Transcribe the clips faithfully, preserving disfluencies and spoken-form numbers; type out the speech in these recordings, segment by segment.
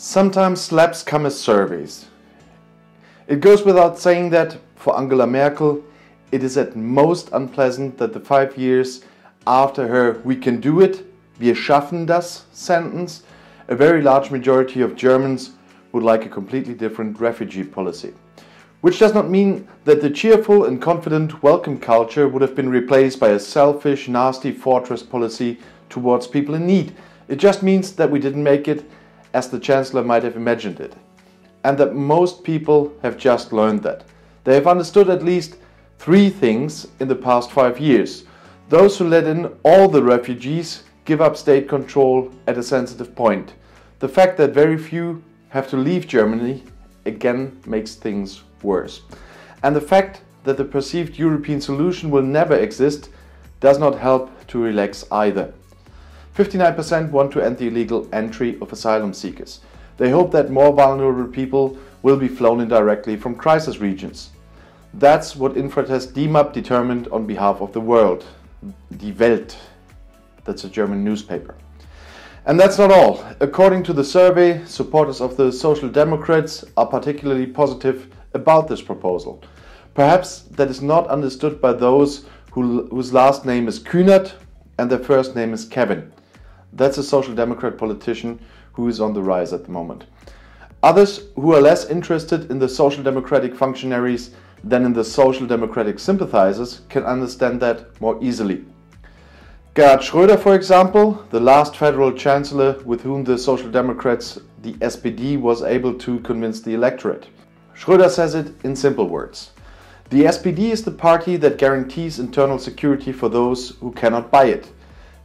Sometimes slaps come as surveys. It goes without saying that, for Angela Merkel, it is at most unpleasant that the five years after her "we can do it, wir schaffen das" sentence, a very large majority of Germans would like a completely different refugee policy. Which does not mean that the cheerful and confident welcome culture would have been replaced by a selfish, nasty fortress policy towards people in need. It just means that we didn't make it as the Chancellor might have imagined it. And that most people have just learned that. They have understood at least three things in the past five years. Those who let in all the refugees give up state control at a sensitive point. The fact that very few have to leave Germany again makes things worse. And the fact that the perceived European solution will never exist does not help to relax either. fifty-nine percent want to end the illegal entry of asylum seekers. They hope that more vulnerable people will be flown in directly from crisis regions. That's what Infratest Dimap determined on behalf of the world. Die Welt. That's a German newspaper. And that's not all. According to the survey, supporters of the Social Democrats are particularly positive about this proposal. Perhaps that is not understood by those who, whose last name is Kühnert and their first name is Kevin. That's a Social Democrat politician who is on the rise at the moment. Others who are less interested in the Social Democratic functionaries than in the Social Democratic sympathizers can understand that more easily. Gerhard Schröder, for example, the last federal chancellor with whom the Social Democrats, the S P D, was able to convince the electorate. Schröder says it in simple words. The S P D is the party that guarantees internal security for those who cannot buy it.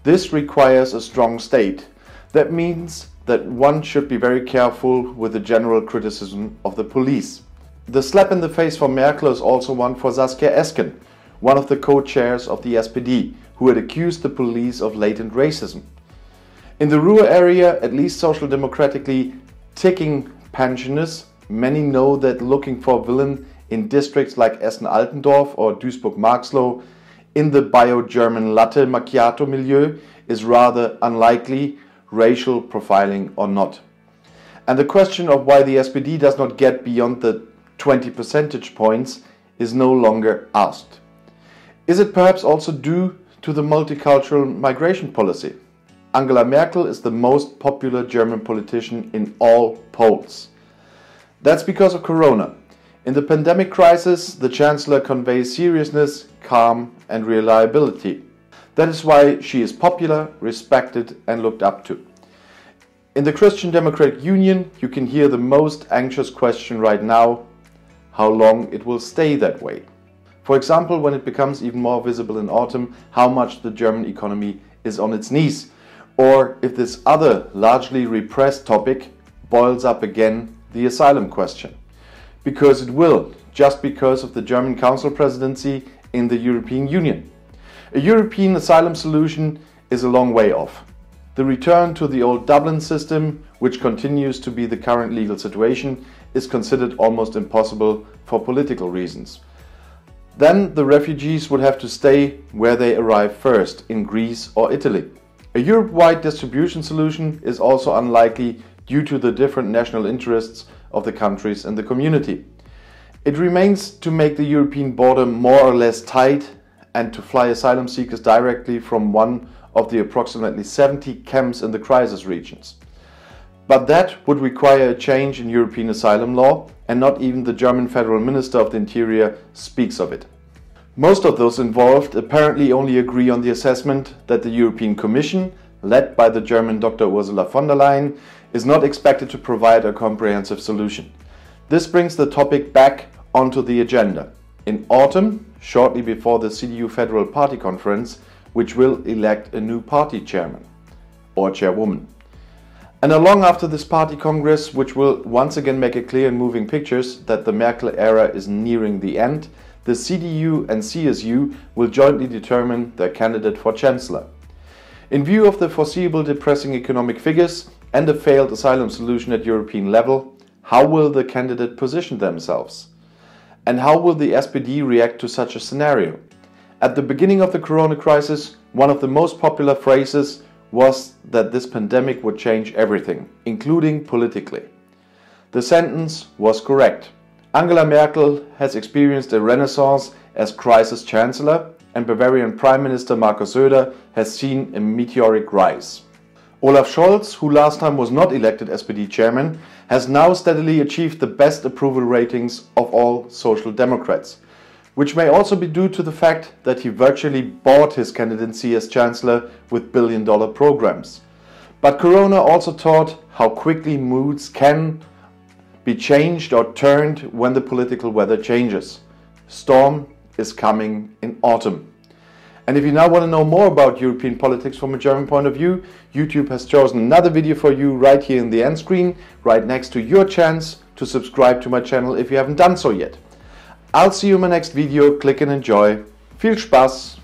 This requires a strong state. That means that one should be very careful with the general criticism of the police. The slap in the face for Merkel is also one for Saskia Esken, one of the co-chairs of the S P D, who had accused the police of latent racism. In the rural area, at least social democratically ticking pensioners, many know that looking for a villain in districts like Essen-Altendorf or Duisburg-Marxloh in the bio-German latte macchiato milieu is rather unlikely, racial profiling or not. And the question of why the S P D does not get beyond the twenty percentage points is no longer asked. Is it perhaps also due to the multicultural migration policy? Angela Merkel is the most popular German politician in all polls. That's because of Corona. In the pandemic crisis, the Chancellor conveys seriousness, calm and reliability. That is why she is popular, respected and looked up to. In the Christian Democratic Union, you can hear the most anxious question right now, how long it will stay that way. For example, when it becomes even more visible in autumn, how much the German economy is on its knees, or if this other largely repressed topic boils up again, the asylum question. Because it will, just because of the German Council presidency in the European Union. A European asylum solution is a long way off. The return to the old Dublin system, which continues to be the current legal situation, is considered almost impossible for political reasons. Then the refugees would have to stay where they arrive first, in Greece or Italy. A Europe-wide distribution solution is also unlikely due to the different national interests of the countries and the community. It remains to make the European border more or less tight and to fly asylum seekers directly from one of the approximately seventy camps in the crisis regions. But that would require a change in European asylum law, and not even the German Federal Minister of the Interior speaks of it. Most of those involved apparently only agree on the assessment that the European Commission, led by the German Doctor Ursula von der Leyen, is not expected to provide a comprehensive solution. This brings the topic back onto the agenda. In autumn, shortly before the C D U Federal Party Conference, which will elect a new party chairman or chairwoman. And long after this party congress, which will once again make it clear in moving pictures that the Merkel era is nearing the end, the C D U and C S U will jointly determine their candidate for Chancellor. In view of the foreseeable depressing economic figures and a failed asylum solution at European level, how will the candidate position themselves? And how will the S P D react to such a scenario? At the beginning of the Corona crisis, one of the most popular phrases was that this pandemic would change everything, including politically. The sentence was correct. Angela Merkel has experienced a renaissance as crisis chancellor, and Bavarian Prime Minister Markus Söder has seen a meteoric rise. Olaf Scholz, who last time was not elected S P D chairman, has now steadily achieved the best approval ratings of all Social Democrats, which may also be due to the fact that he virtually bought his candidacy as chancellor with billion-dollar programs. But Corona also taught how quickly moods can be changed or turned when the political weather changes. Storm is coming in autumn. And if you now want to know more about European politics from a German point of view, YouTube has chosen another video for you right here in the end screen, right next to your chance to subscribe to my channel if you haven't done so yet. I'll see you in my next video. Click and enjoy. Viel Spaß!